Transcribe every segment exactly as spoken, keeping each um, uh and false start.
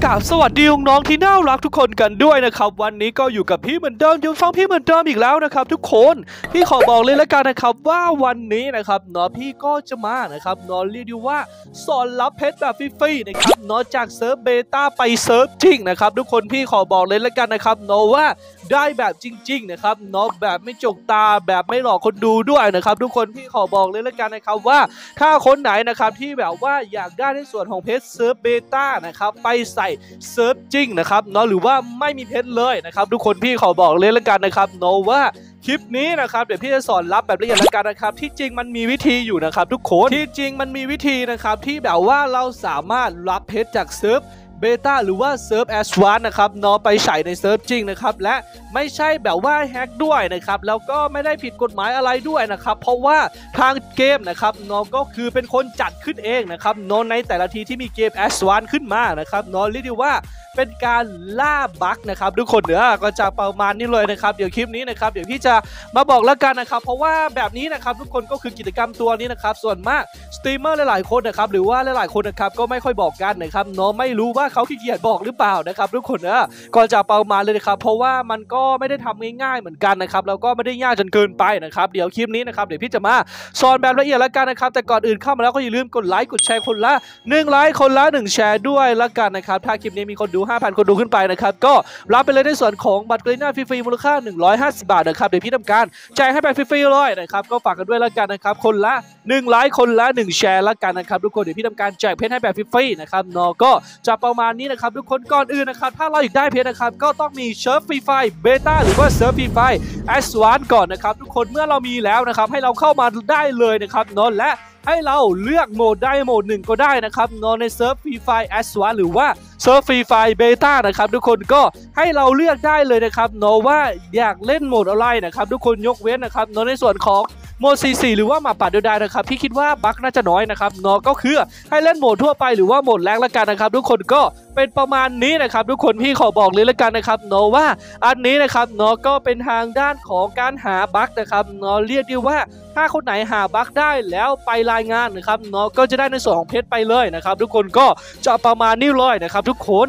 กราบสวัสดีน้องๆที่น่ารักทุกคนกันด้วยนะครับวันนี้ก็อยู่กับพี่เหมือนเดิมอยู่ฟังพี่เหมือนเดิมอีกแล้วนะครับทุกคนพี่ขอบอกเลยละกันนะครับว่าวันนี้นะครับน้องพี่ก็จะมานะครับน้องเรียกว่าสอนรับเพชรแบบฟรีๆนะครับน้องจากเซิร์ฟเบต้าไปเซิร์ฟจริงนะครับทุกคนพี่ขอบอกเลยละกันนะครับน้องว่าได้แบบจริงๆนะครับน้องแบบไม่จกตาแบบไม่หลอกคนดูด้วยนะครับทุกคนพี่ขอบอกเลยละกันนะครับว่าถ้าคนไหนนะครับที่แบบว่าอยากได้ในส่วนของเพชรเซิร์ฟเบต้านะครับไปใส่เซิร์ฟจริงนะครับเนาะหรือว่าไม่มีเพชรเลยนะครับทุกคนพี่ขอบอกเลยละกันนะครับเนาะว่าคลิปนี้นะครับเดี๋ยวพี่จะสอนรับแบบละเอียดละกันนะครับที่จริงมันมีวิธีอยู่นะครับทุกคนที่จริงมันมีวิธีนะครับที่แบบว่าเราสามารถรับเพชรจากเซิร์ฟเบต้าหรือว่าเซิร์ฟแอดวานซ์นะครับเนาะไปใส่ในเซิร์ฟจริงนะครับและไม่ใช่แบบว่าแฮกด้วยนะครับแล้วก็ไม่ได้ผิดกฎหมายอะไรด้วยนะครับเพราะว่าทางเกมนะครับเนาะก็คือเป็นคนจัดขึ้นเองนะครับเนาะในแต่ละทีที่มีเกมแอดวานซ์ขึ้นมานะครับเนาะเรียกได้ว่าเป็นการล่าบั๊กนะครับทุกคนเนอะก็จะประมาณนี้เลยนะครับเดี๋ยวคลิปนี้นะครับเดี๋ยวพี่จะมาบอกแล้วกันนะครับเพราะว่าแบบนี้นะครับทุกคนก็คือกิจกรรมตัวนี้นะครับส่วนมากสตรีมเมอร์หลายๆคนนะครับหรือว่าหลายๆคนนะครับก็ไม่ค่อยบอกกันนะครับเนาะไม่รู้ว่าเขาขี้เกียจบอกหรือเปล่านะครับทุกคนเนอะก็จะประมาณเลยนะครับเพราะว่ามันก็ไม่ได้ทำง่ายๆเหมือนกันนะครับแล้วก็ไม่ได้ยากจนเกินไปนะครับเดี๋ยวคลิปนี้นะครับเดี๋ยวพี่จะมาสอนแบบละเอียดแล้วกันนะครับแต่ก่อนอื่นเข้ามาแล้วก็อย่าลืมกดไลค์กดแชร์คนละหนึ่งไลค์คนละหนึ่งแชร์ด้วยแล้วกันนะครับถ้าคลิปนี้มีคนดูห้าพัน คนดูขึ้นไปนะครับก็รับไปเลยในส่วนของบัตรกรีน่าฟรีๆมูลค่าหนึ่งร้อยห้าสิบบาทนะครับเดี๋ยวพี่ทำการแจกให้ไปฟรีๆเลยนะครับก็ฝากกันด้วยแล้วกันนะครับคนละหนึ่งไลค์คนละหนึ่งแชร์แล้วกันนะครับทุกคนเดี๋ยวพี่ทำการแจกเพชรให้แบบฟรีๆนะครับเนาะก็จะประมาณนี้นะครับทุกคนก่อนอื่นนะครับถ้าเราอยากได้เพชรนะครับก็ต้องมีเซิร์ฟฟรีไฟเบต้าหรือว่าเซิร์ฟฟรีไฟแอดวานซ์ก่อนนะครับทุกคนเมื่อเรามีแล้วนะครับให้เราเข้ามาได้เลยนะครับเนาะและให้เราเลือกโหมดได้โหมดหนึ่งก็ได้นะครับเนาะในเซิร์ฟฟรีไฟแอดวานซ์หรือว่าเซิร์ฟฟรีไฟเบต้านะครับทุกคนก็ให้เราเลือกได้เลยนะครับเนาะว่าอยากเล่นโหมดอะไรนะครับทุกคนยกเว้นนะครับเนาะในส่วนของโหมด ซี ซี หรือว่าหมาป่าเดียวดายนะครับพี่คิดว่าบั๊กน่าจะน้อยนะครับเนาะก็คือให้เล่นโหมดทั่วไปหรือว่าโหมดแรงละกันนะครับทุกคนก็เป็นประมาณนี้นะครับทุกคนพี่ขอบอกเลยละกันนะครับเนาะว่าอันนี้นะครับเนาะก็เป็นทางด้านของการหาบั๊กนะครับเนาะเรียกได้ว่าถ้าคนไหนหาบั๊กได้แล้วไปรายงานนะครับเนาะก็จะได้ในส่วนของเพชรไปเลยนะครับทุกคนก็จะประมาณนี้เลยนะครับทุกคน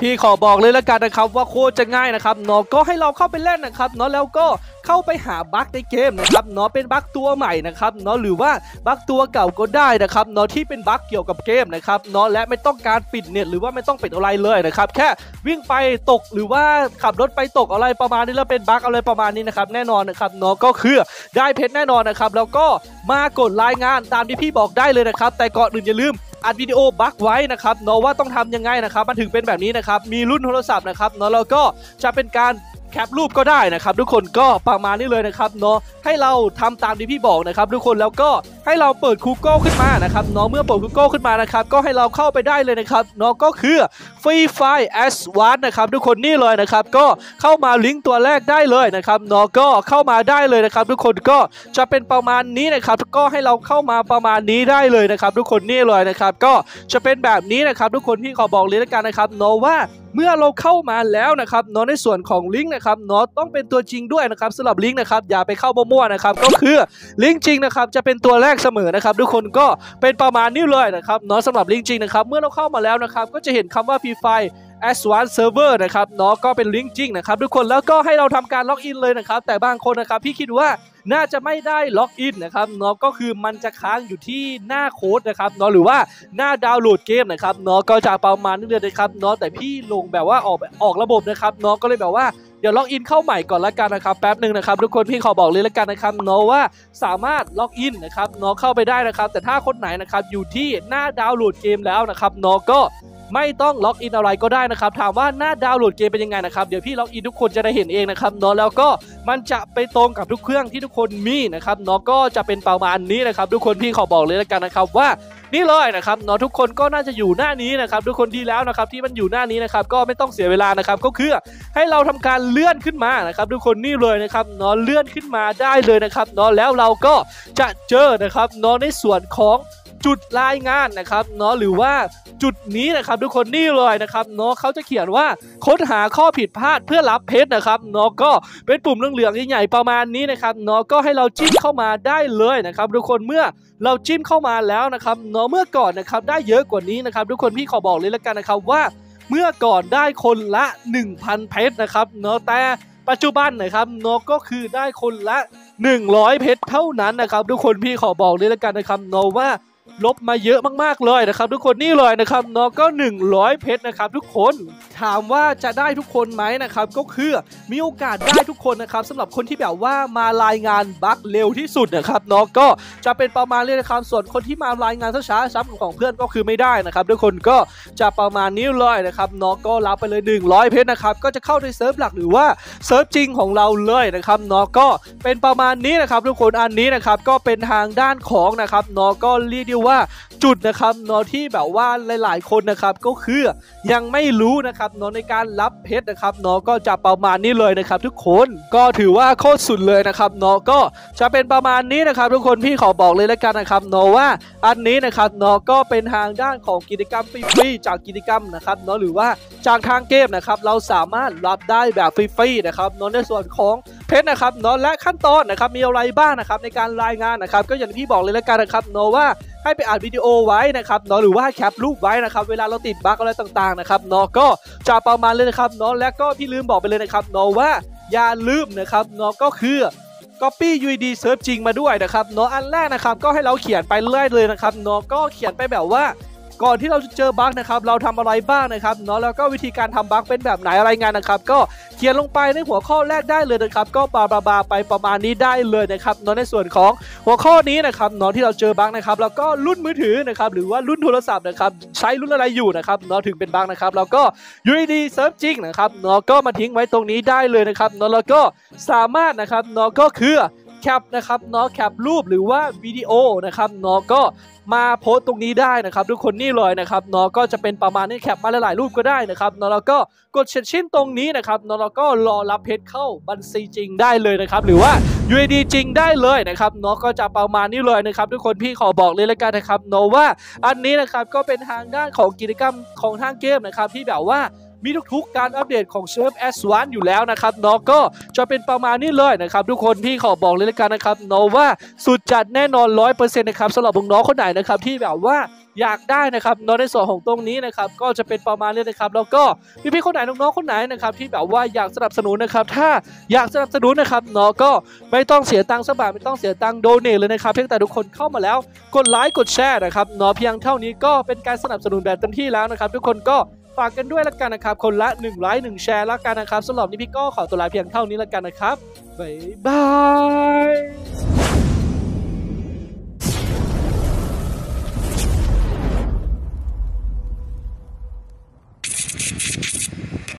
พี่ขอบอกเลยละกันนะครับว่าโคตรจะง่ายนะครับเนาะก็ให้เราเข้าไปเล่นนะครับเนาะแล้วก็เข้าไปหาบั๊กในเกมนะครับเนาะเป็นบั๊กตัวใหม่นะครับเนาะหรือว่าบั๊กตัวเก่าก็ได้นะครับเนาะที่เป็นบั๊กเกี่ยวกับเกมนะครับเนาะและไม่ต้องการปิดเน็ตหรือว่าไม่ต้องปิดอะไรเลยนะครับแค่วิ่งไปตกหรือว่าขับรถไปตกอะไรประมาณนี้แล้วเป็นบั๊กอะไรประมาณนี้นะครับแน่นอนนะครับเนาะก็คือได้เพชรแน่นอนนะครับแล้วก็มากดรายงานตามที่พี่บอกได้เลยนะครับแต่ก่อนอื่นอย่าลืมอัดวิดีโอบั๊กไว้นะครับเนาะว่าต้องทำยังไงนะครับมันถึงเป็นแบบนี้นะครับมีรุ่นโทรศัพท์นะครับเนาะแล้วก็จะเป็นการแคปรูปก็ได้นะครับทุกคนก็ประมาณนี้เลยนะครับเนาะให้เราทำตามที่พี่บอกนะครับทุกคนแล้วก็ให้เราเปิด Google ขึ้นมานะครับเนาะเมื่อเปิด Google ขึ้นมานะครับก็ให้เราเข้าไปได้เลยนะครับเนาะก็คือ FreeFire แอดวานซ์ นะครับทุกคนนี่เลยนะครับก็เข้ามาลิงก์ตัวแรกได้เลยนะครับเนาะก็เข้ามาได้เลยนะครับทุกคนก็จะเป็นประมาณนี้นะครับก็ให้เราเข้ามาประมาณนี้ได้เลยนะครับทุกคนนี่เลยนะครับก็จะเป็นแบบนี้นะครับทุกคนพี่ขอบอกเลยละกันนะครับเนาะว่าเมื่อเราเข้ามาแล้วนะครับเนาะในส่วนของลิงก์นะครับเนาะต้องเป็นตัวจริงด้วยนะครับสำหรับลิงก์นะครับอย่าไปเข้ามั่วๆนะครับก็คือลิงก์จริงนะครับจะเป็นตัวแรกเสมอนะครับทุกคนก็เป็นประมาณนี้เลยนะครับเนาะสำหรับลิงก์จริงนะครับเมื่อเราเข้ามาแล้วนะครับก็จะเห็นคำว่า FreeFireแอดวานซ์เซิร์ฟเวอร์นะครับเนาะก็เป็นลิงก์จริงนะครับทุกคนแล้วก็ให้เราทำการล็อกอินเลยนะครับแต่บางคนนะครับพี่คิดว่าน่าจะไม่ได้ล็อกอินนะครับเนาะก็คือมันจะค้างอยู่ที่หน้าโค้ดนะครับเนาะหรือว่าหน้าดาวน์โหลดเกมนะครับเนาะก็จะประมาณนี้เลยนะครับเนาะแต่พี่ลงแบบว่าออกออกระบบนะครับเนาะก็เลยแบบว่าเดี๋ยวล็อกอินเข้าใหม่ก่อนละกันนะครับแป๊บหนึ่งนะครับทุกคนพี่ขอบอกเลยละกันนะครับเนาะว่าสามารถล็อกอินนะครับเนาะเข้าไปได้นะครับแต่ถ้าคนไหนนะครับอยู่ที่หน้าดาวน์โหลดเกมแล้วนะครับเนาะก็ไม่ต้องล็อกอินอะไรก็ได้นะครับถามว่าหน้าดาวน์โหลดเกมเป็นยังไงนะครับเดี๋ยวพี่ล็อกอินทุกคนจะได้เห็นเองนะครับเนาะแล้วก็มันจะไปตรงกับทุกเครื่องที่ทุกคนมีนะครับเนาะก็จะเป็นประมาณนี้นะครับทุกคนพี่ขอบอกเลยละกันนะครับว่านี่เลยนะครับเนาะทุกคนก็น่าจะอยู่หน้านี้นะครับทุกคนดีแล้วนะครับที่มันอยู่หน้านี้นะครับก็ไม่ต้องเสียเวลานะครับก็คือให้เราทำการเลื่อนขึ้นมานะครับทุกคนนี่เลยนะครับเนาะเลื่อนขึ้นมาได้เลยนะครับเนาะแล้วเราก็จะเจอนะครับเนาะในส่วนของจุดรายงานนะครับเนาะหรือว่าจุดนี้นะครับทุกคนนี่เลยนะครับเนาะเขาจะเขียนว่าค้นหาข้อผิดพลาดเพื่อรับเพชรนะครับเนาะก็เป็นปุ่มเหลืองๆใหญ่ๆประมาณนี้นะครับเนาะก็ให้เราจิ้มเข้ามาได้เลยนะครับทุกคนเมื่อเราจิ้มเข้ามาแล้วนะครับเนาะเมื่อก่อนนะครับได้เยอะกว่านี้นะครับทุกคนพี่ขอบอกเลยละกันนะครับว่า เมื่อก่อนได้คนละหนึ่งพันเพชรนะครับเนาะแต่ปัจจุบันนะครับเนาะก็คือได้คนละหนึ่งร้อยเพชรเท่านั้นนะครับทุกคนพี่ขอบอกเลยละกันนะครับเนาะว่าลบมาเยอะมากๆเลยนะครับทุกคนนี่เลยนะครับเนาะก็หนึ่งร้อยเพชรนะครับทุกคนถามว่าจะได้ทุกคนไหมนะครับก็คือมีโอกาสได้ทุกคนนะครับสำหรับคนที่แบบว่ามารายงานบั๊กเร็วที่สุดนะครับเนาะก็จะเป็นประมาณนี้นะครับส่วนคนที่มารายงานช้าๆซ้ำของเพื่อนก็คือไม่ได้นะครับทุกคนก็จะประมาณนี้เลยนะครับเนาะก็รับไปเลยหนึ่งร้อยเพชรนะครับก็จะเข้าในเซิร์ฟหลักหรือว่าเซิร์ฟจริงของเราเลยนะครับเนาะก็เป็นประมาณนี้นะครับทุกคนอันนี้นะครับก็เป็นทางด้านของนะครับเนาะก็เรียกได้ว่าจุดนะครับเนาะที่แบบว่าหลายๆคนนะครับก็คือยังไม่รู้นะครับเนาะในการรับเพชรนะครับเนาะก็จะประมาณนี้เลยนะครับทุกคนก็ถือว่าโคตรสุดเลยนะครับเนาะก็จะเป็นประมาณนี้นะครับทุกคนพี่ขอบอกเลยแล้วกันนะครับเนาะว่าอันนี้นะครับเนาะก็เป็นทางด้านของกิจกรรมฟรีๆจากกิจกรรมนะครับเนาะหรือว่าจากทางเกมนะครับเราสามารถรับได้แบบฟรีๆนะครับเนาะในส่วนของเพชรนะครับเนาะและขั้นตอนนะครับมีอะไรบ้างนะครับในการรายงานนะครับก็อย่างที่บอกเลยแล้วกันนะครับเนาะว่าให้ไปอัดวิดีโอไว้นะครับเนาะหรือว่าแคปรูปไว้นะครับเวลาเราติดบั๊กอะไรต่างๆนะครับเนาะก็จะประมาณเลยนะครับเนาะและก็ที่ลืมบอกไปเลยนะครับเนาะว่าอย่าลืมนะครับเนาะก็คือ Copy ยู ไอ ดี Search จริงมาด้วยนะครับเนาะอันแรกนะครับก็ให้เราเขียนไปเรื่อยเลยนะครับเนาะก็เขียนไปแบบว่าก่อนที่เราจะเจอบั๊กนะครับเราทำอะไรบ้างนะครับเนาะแล้วก็วิธีการทำบั๊กเป็นแบบไหนอะไรงานนะครับก็เขียนลงไปในหัวข้อแรกได้เลยนะครับก็บาบาบาไปประมาณนี้ได้เลยนะครับเนาะในส่วนของหัวข้อนี้นะครับเนาะที่เราเจอบั๊กนะครับแล้วก็รุ่นมือถือนะครับหรือว่ารุ่นโทรศัพท์นะครับใช้รุ่นอะไรอยู่นะครับเนาะถึงเป็นบั๊กนะครับแล้วก็ยูไอดีเซิร์ฟจริงนะครับเนาะก็มาทิ้งไว้ตรงนี้ได้เลยนะครับเนาะแล้วก็สามารถนะครับเนาะก็คือแคปนะครับเนาะแคปรูปหรือว่าวิดีโอนะครับเนาะก็มาโพสต์ตรงนี้ได้นะครับทุกคนนี่เลยนะครับเนาะก็จะเป็นประมาณนี้แคปมาหลายๆรูปก็ได้นะครับเนาะแล้วก็กดเช็ดชิ้นตรงนี้นะครับเนาะแล้วก็รอรับเพชรเข้าบัญชีจริงได้เลยนะครับหรือว่า ยู ไอ ดี จริงได้เลยนะครับเนาะก็จะประมาณนี้เลยนะครับทุกคนพี่ขอบอกเลยละกันนะครับเนาะว่าอันนี้นะครับก็เป็นทางด้านของกิจกรรมของทางเกมนะครับที่แบบว่ามีทุกๆการอัปเดตของเซิร์ฟ เอส วัน อยู่แล้วนะครับเนาะก็จะเป็นประมาณนี้เลยนะครับทุกคนพี่ขอบอกเลยละกันนะครับเนาะว่าสุดจัดแน่นอน ร้อยเปอร์เซ็นต์ นะครับสำหรับน้องๆคนไหนนะครับที่แบบว่าอยากได้นะครับเนาะในส่วนของตรงนี้นะครับก็จะเป็นประมาณนี้นะครับแล้วก็พี่ๆคนไหนน้องๆคนไหนนะครับที่แบบว่าอยากสนับสนุนนะครับถ้าอยากสนับสนุนนะครับเนาะก็ไม่ต้องเสียตังค์สักบาทไม่ต้องเสียตังค์โดเนทเลยนะครับเพียงแต่ทุกคนเข้ามาแล้วกดไลค์กดแชร์นะครับเนาะเพียงเท่านี้ก็เป็นการสนับสนุนแบบเต็มที่แล้วนะครับทุกคนก็ฝากกันด้วยละกันนะครับคนละหนึ่งไลค์หนึ่งแชร์ละกันนะครับสำหรับนี้พี่ก็ขอตัวลาเพียงเท่านี้ละกันนะครับบ๊ายบาย